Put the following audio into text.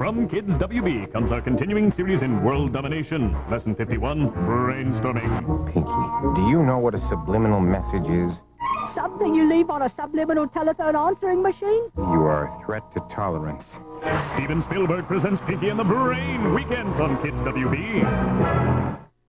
From Kids WB comes our continuing series in world domination. Lesson 51, brainstorming. Pinky, do you know what a subliminal message is? Something you leave on a subliminal telephone answering machine? You are a threat to tolerance. Steven Spielberg presents Pinky and the Brain, weekends on Kids WB.